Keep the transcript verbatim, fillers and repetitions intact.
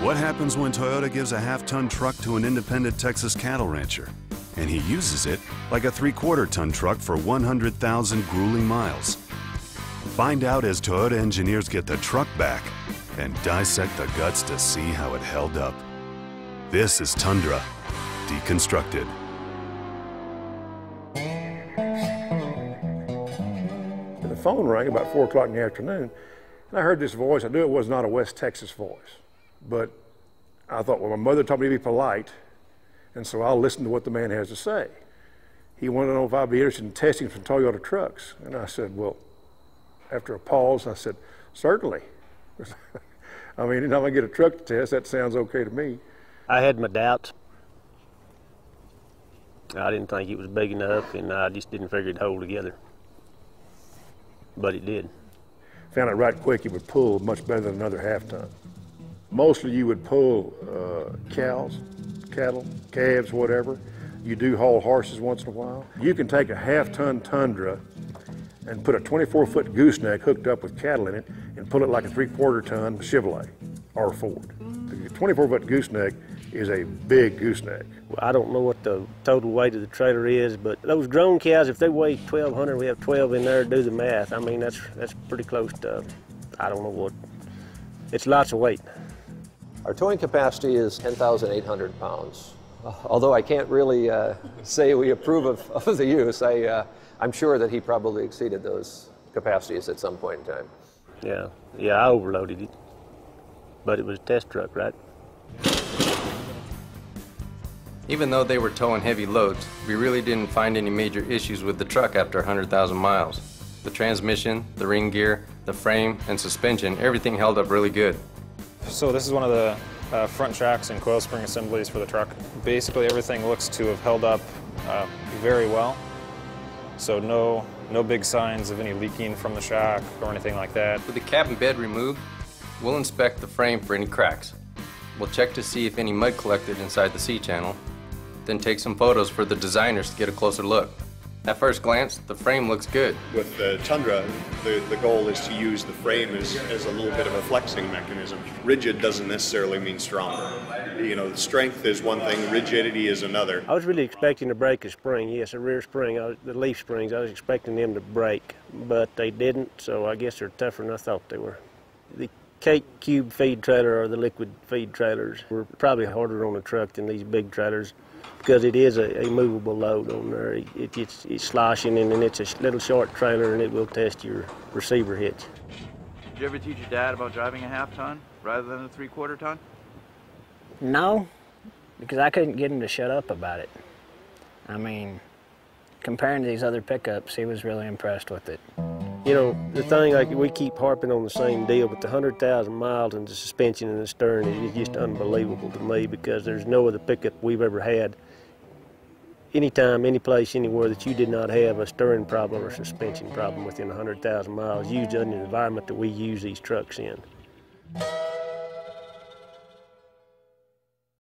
What happens when Toyota gives a half-ton truck to an independent Texas cattle rancher, and he uses it like a three-quarter-ton truck for one hundred thousand grueling miles? Find out as Toyota engineers get the truck back and dissect the guts to see how it held up. This is Tundra Deconstructed. The phone rang about four o'clock in the afternoon, and I heard this voice. I knew it was not a West Texas voice, but I thought, well, my mother told me to be polite, and so I'll listen to what the man has to say. He wanted to know if I'd be interested in testing some Toyota trucks, and I said, well, after a pause, I said, certainly. I mean, if I get a truck to test, that sounds okay to me. I had my doubts. I didn't think it was big enough, and I just didn't figure it'd hold together. But it did. Found out right quick it would pull much better than another half ton. Mostly you would pull uh, cows, cattle, calves, whatever. You do haul horses once in a while. You can take a half-ton Tundra and put a twenty-four foot gooseneck hooked up with cattle in it and pull it like a three-quarter ton Chevrolet or Ford. The twenty-four foot gooseneck is a big gooseneck. Well, I don't know what the total weight of the trailer is, but those grown cows, if they weigh twelve hundred, we have twelve in there, do the math. I mean, that's, that's pretty close to, I don't know what. It's lots of weight. Our towing capacity is ten thousand eight hundred pounds. Uh, although I can't really uh, say we approve of, of the use, I, uh, I'm sure that he probably exceeded those capacities at some point in time. Yeah, yeah, I overloaded it, but it was a test truck, right? Even though they were towing heavy loads, we really didn't find any major issues with the truck after one hundred thousand miles. The transmission, the ring gear, the frame, and suspension, everything held up really good. So this is one of the uh, front shocks and coil spring assemblies for the truck. Basically everything looks to have held up uh, very well. So no, no big signs of any leaking from the shock or anything like that. With the cab and bed removed, we'll inspect the frame for any cracks. We'll check to see if any mud collected inside the C-channel, then take some photos for the designers to get a closer look. At first glance, the frame looks good. With the Tundra, the, the goal is to use the frame as, as a little bit of a flexing mechanism. Rigid doesn't necessarily mean stronger. You know, strength is one thing, rigidity is another. I was really expecting to break a spring, yes, a rear spring, I was, the leaf springs, I was expecting them to break, but they didn't, so I guess they're tougher than I thought they were. The cake cube feed trailer or the liquid feed trailers were probably harder on the truck than these big trailers, because it is a, a movable load on there. It, it, it's, it's sloshing, and then it's a little short trailer, and it will test your receiver hitch. Did you ever teach your dad about driving a half-ton rather than a three-quarter ton? No, because I couldn't get him to shut up about it. I mean, comparing to these other pickups, he was really impressed with it. You know, the thing, like, we keep harping on the same deal, but the one hundred thousand miles and the suspension and the stern is just unbelievable to me, because there's no other pickup we've ever had anytime, any place, anywhere that you did not have a steering problem or suspension problem within one hundred thousand miles used in the environment that we use these trucks in.